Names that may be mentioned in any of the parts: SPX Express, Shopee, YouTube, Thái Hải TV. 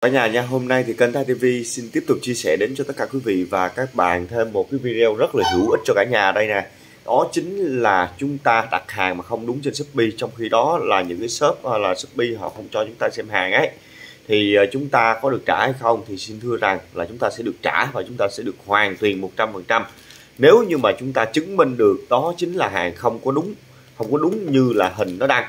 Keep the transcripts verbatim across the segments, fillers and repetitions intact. Cả nhà nha, hôm nay thì kênh Thái ti vi xin tiếp tục chia sẻ đến cho tất cả quý vị và các bạn thêm một cái video rất là hữu ích cho cả nhà đây nè. Đó chính là chúng ta đặt hàng mà không đúng trên Shopee, trong khi đó là những cái shop là Shopee họ không cho chúng ta xem hàng ấy, thì chúng ta có được trả hay không? Thì xin thưa rằng là chúng ta sẽ được trả và chúng ta sẽ được hoàn tiền một trăm phần trăm nếu như mà chúng ta chứng minh được đó chính là hàng không có đúng, không có đúng như là hình nó đăng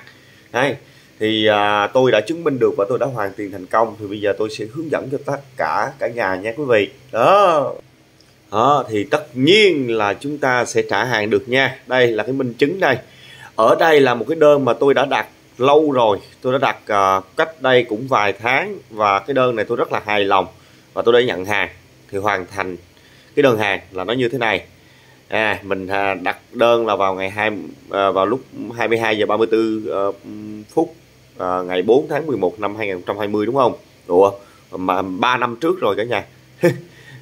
đấy. Thì à, tôi đã chứng minh được và tôi đã hoàn tiền thành công. Thì bây giờ tôi sẽ hướng dẫn cho tất cả cả nhà nha quý vị. Đó. Đó, thì tất nhiên là chúng ta sẽ trả hàng được nha. Đây là cái minh chứng đây. Ở đây là một cái đơn mà tôi đã đặt lâu rồi. Tôi đã đặt à, cách đây cũng vài tháng. Và cái đơn này tôi rất là hài lòng. Và tôi đã nhận hàng. Thì hoàn thành cái đơn hàng là nó như thế này. À, mình à, đặt đơn là vào ngày hai, à, vào lúc hai mươi hai giờ ba mươi tư à, phút à, ngày bốn tháng mười một năm hai nghìn không trăm hai mươi đúng không? Ủa, mà ba năm trước rồi cả nhà.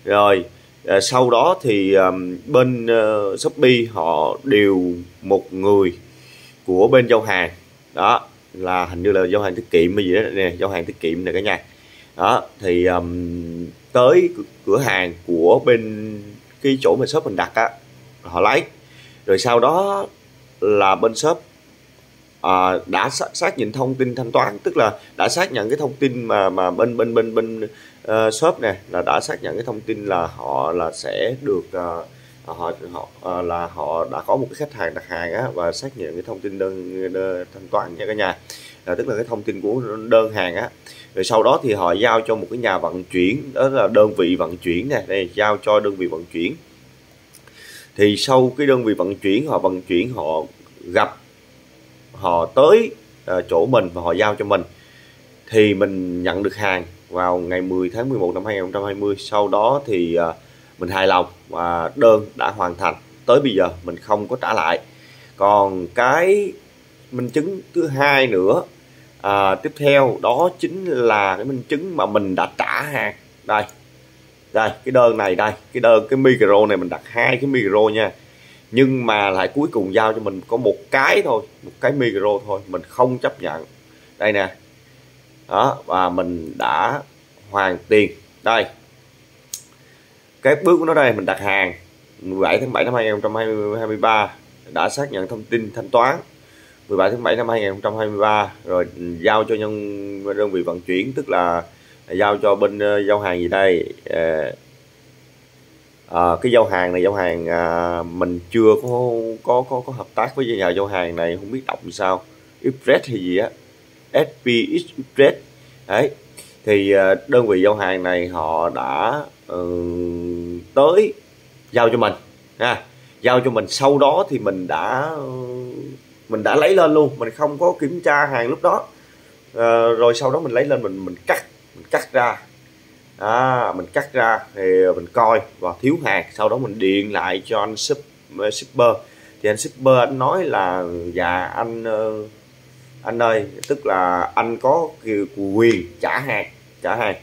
Rồi, à, sau đó thì à, bên à, Shopee họ điều một người của bên giao hàng. Đó, là hình như là giao hàng tiết kiệm hay gì đó nè, giao hàng tiết kiệm này cả nhà. Đó, thì à, tới cửa hàng của bên cái chỗ mà shop mình đặt á, họ lấy. Rồi sau đó là bên shop à, đã xác, xác nhận thông tin thanh toán, tức là đã xác nhận cái thông tin mà mà bên bên bên bên uh, shop nè, là đã xác nhận cái thông tin là họ là sẽ được uh, họ họ uh, là họ đã có một cái khách hàng đặt hàng á, và xác nhận cái thông tin đơn, đơn thanh toán nha cả nhà. À, tức là cái thông tin của đơn hàng á. Rồi sau đó thì họ giao cho một cái nhà vận chuyển, đó là đơn vị vận chuyển nè, đây giao cho đơn vị vận chuyển. Thì sau cái đơn vị vận chuyển, họ vận chuyển họ gặp họ tới à, chỗ mình và họ giao cho mình. Thì mình nhận được hàng vào ngày mười tháng mười một năm hai nghìn không trăm hai mươi. Sau đó thì à, mình hài lòng và đơn đã hoàn thành. Tới bây giờ mình không có trả lại. Còn cái minh chứng thứ hai nữa à, tiếp theo đó chính là cái minh chứng mà mình đã trả hàng đây. Đây cái đơn này đây, cái đơn cái micro này mình đặt hai cái micro nha, nhưng mà lại cuối cùng giao cho mình có một cái thôi, một cái micro thôi, mình không chấp nhận đây nè. Đó, và mình đã hoàn tiền đây. Cái bước của nó đây, mình đặt hàng mười bảy tháng bảy năm hai nghìn không trăm hai mươi ba, đã xác nhận thông tin thanh toán mười bảy tháng bảy năm hai nghìn không trăm hai mươi ba, rồi giao cho nhân đơn vị vận chuyển, tức là giao cho bên uh, giao hàng gì đây. Uh, uh, cái giao hàng này, giao hàng uh, mình chưa có, có có có hợp tác với nhà giao hàng này, không biết đọc sao, Express hay gì á, ét pê ích Express đấy. Thì uh, đơn vị giao hàng này họ đã uh, tới giao cho mình, ha, giao cho mình. Sau đó thì mình đã uh, mình đã lấy lên luôn, mình không có kiểm tra hàng lúc đó. À, rồi sau đó mình lấy lên, mình mình cắt mình cắt ra à, mình cắt ra thì mình coi và thiếu hàng. Sau đó mình điện lại cho anh shipper, thì anh shipper anh nói là dạ anh anh ơi, tức là anh có quyền trả hàng trả hàng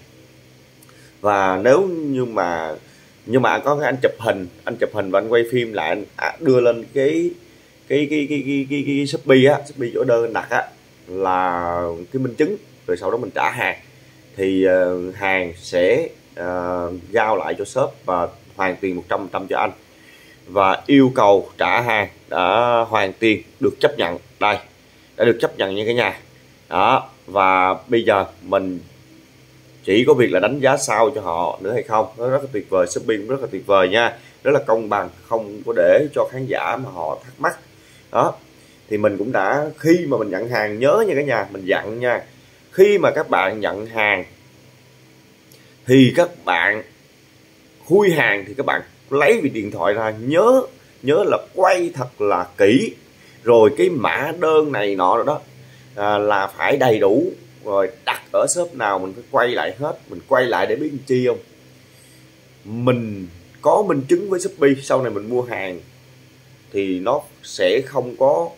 và nếu như mà nhưng mà có anh chụp hình anh chụp hình và anh quay phim lại, anh đưa lên cái Cái, cái cái cái cái cái Shopee á, Shopee chỗ đơn đặt á, là cái minh chứng. Rồi sau đó mình trả hàng thì uh, hàng sẽ uh, giao lại cho shop và hoàn tiền một trăm phần trăm cho anh, và yêu cầu trả hàng đã hoàn tiền được chấp nhận đây, đã được chấp nhận nha cả nhà. Đó, và bây giờ mình chỉ có việc là đánh giá sao cho họ nữa hay không. Nó rất là tuyệt vời, Shopee cũng rất là tuyệt vời nha, rất là công bằng, không có để cho khán giả mà họ thắc mắc. Đó, thì mình cũng đã, khi mà mình nhận hàng, nhớ nha cả nhà, mình dặn nha, khi mà các bạn nhận hàng thì các bạn khui hàng thì các bạn lấy cái điện thoại ra, nhớ nhớ là quay thật là kỹ, rồi cái mã đơn này nọ rồi đó à, là phải đầy đủ, rồi đặt ở shop nào mình phải quay lại hết. Mình quay lại để biết chi không, mình có minh chứng với Shopee, sau này mình mua hàng thì nó sẽ không có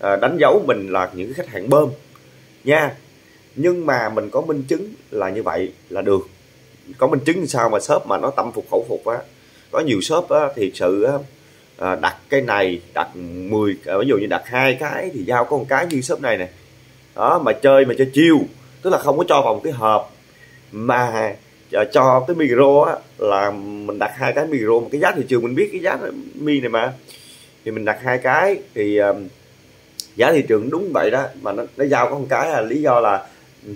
đánh dấu mình là những khách hàng bơm nha. Nhưng mà mình có minh chứng là như vậy là được. Có minh chứng sao mà shop mà nó tâm phục khẩu phục á. Có nhiều shop á, thiệt sự á, đặt cái này, đặt mười, ví dụ như đặt hai cái thì giao có một cái, như shop này nè. Đó, mà chơi mà chơi chiêu, tức là không có cho vào một cái hộp mà cho cái micro á, là mình đặt hai cái micro, một cái giá thị trường mình biết cái giá mi này mà, thì mình đặt hai cái thì um, giá thị trường đúng vậy đó, mà nó, nó giao có một cái là lý do là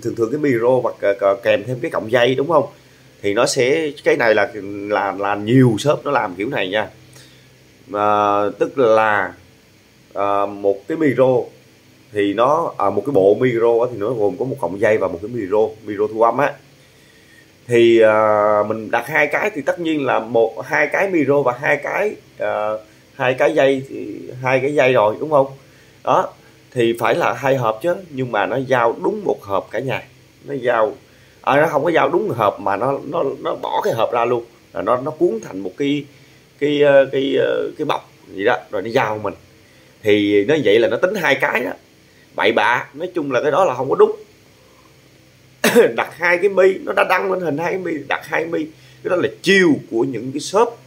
thường thường cái micro và kèm thêm cái cọng dây đúng không, thì nó sẽ cái này là là là nhiều shop nó làm kiểu này nha, mà tức là à, một cái micro thì nó à, một cái bộ micro thì nó gồm có một cọng dây và một cái micro micro thu âm á, thì à, mình đặt hai cái thì tất nhiên là một hai cái micro và hai cái à, hai cái dây hai cái dây rồi đúng không, đó thì phải là hai hộp chứ, nhưng mà nó giao đúng một hộp cả nhà, nó giao à, nó không có giao đúng hộp mà nó nó nó bỏ cái hộp ra luôn, là nó nó cuốn thành một cái cái cái cái, cái bọc gì đó rồi nó giao mình, thì nó vậy là nó tính hai cái đó, bậy bạ, nói chung là cái đó là không có đúng. Đặt hai cái mi, nó đã đăng lên hình hai cái mi, đặt hai mi, cái đó là chiêu của những cái shop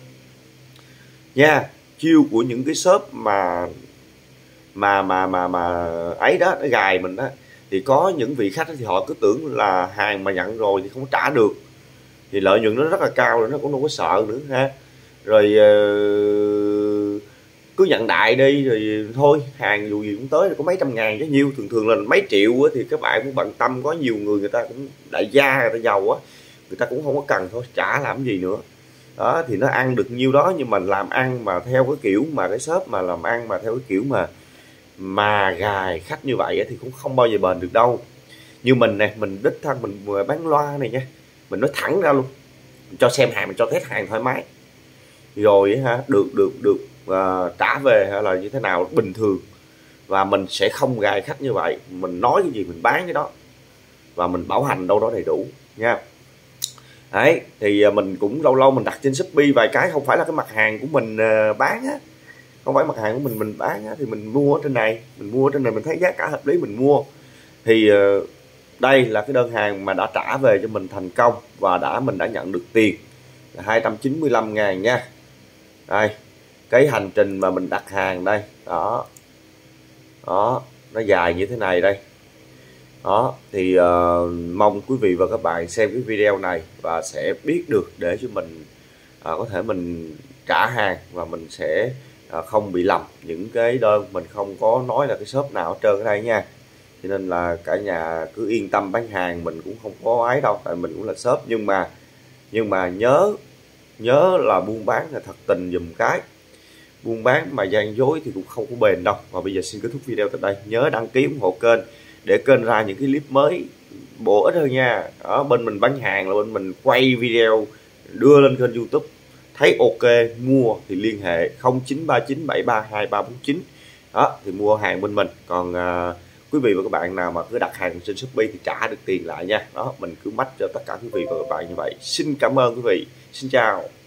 nha, chiêu của những cái shop mà mà mà mà mà ấy đó, nó gài mình đó. Thì có những vị khách thì họ cứ tưởng là hàng mà nhận rồi thì không có trả được, thì lợi nhuận nó rất là cao rồi, nó cũng đâu có sợ nữa ha, rồi uh, cứ nhận đại đi rồi thôi, hàng dù gì cũng tới, có mấy trăm ngàn chứ nhiêu, thường thường là mấy triệu thì các bạn cũng bận tâm, có nhiều người người ta cũng đại gia, người ta giàu á, người ta cũng không có cần, thôi trả làm gì nữa đó, thì nó ăn được nhiêu đó. Nhưng mà làm ăn mà theo cái kiểu mà cái shop mà làm ăn mà theo cái kiểu mà mà gài khách như vậy thì cũng không bao giờ bền được đâu. Như mình nè, mình đích thân mình vừa bán loa này nha, mình nói thẳng ra luôn, mình cho xem hàng, mình cho test hàng thoải mái rồi ha, được được được và trả về hay là như thế nào bình thường, và mình sẽ không gài khách như vậy. Mình nói cái gì mình bán cái đó, và mình bảo hành đâu đó đầy đủ nha. Đấy, thì mình cũng lâu lâu mình đặt trên Shopee vài cái, không phải là cái mặt hàng của mình bán á, không phải mặt hàng của mình mình bán á, thì mình mua ở trên này, mình mua ở trên này mình thấy giá cả hợp lý mình mua. Thì đây là cái đơn hàng mà đã trả về cho mình thành công, và đã mình đã nhận được tiền là hai trăm chín mươi lăm ngàn nha. Đây, cái hành trình mà mình đặt hàng đây đó, đó nó dài như thế này đây đó, thì uh, mong quý vị và các bạn xem cái video này và sẽ biết được để cho mình uh, có thể mình trả hàng, và mình sẽ uh, không bị lầm những cái đơn, mình không có nói là cái shop nào hết trơn ở đây nha, cho nên là cả nhà cứ yên tâm bán hàng, mình cũng không có ấy đâu, tại mình cũng là shop. Nhưng mà nhưng mà nhớ nhớ là buôn bán là thật tình dùm cái, buôn bán mà gian dối thì cũng không có bền đâu. Và bây giờ xin kết thúc video tại đây, nhớ đăng ký ủng hộ kênh để kênh ra những cái clip mới bổ ích hơn nha. Ở bên mình bán hàng là bên mình quay video đưa lên kênh YouTube, thấy ok mua thì liên hệ không chín ba chín bảy ba hai ba bốn chín đó thì mua hàng bên mình. Còn à, quý vị và các bạn nào mà cứ đặt hàng trên Shopee thì trả được tiền lại nha. Đó, mình cứ mách cho tất cả quý vị và các bạn như vậy. Xin cảm ơn quý vị, xin chào.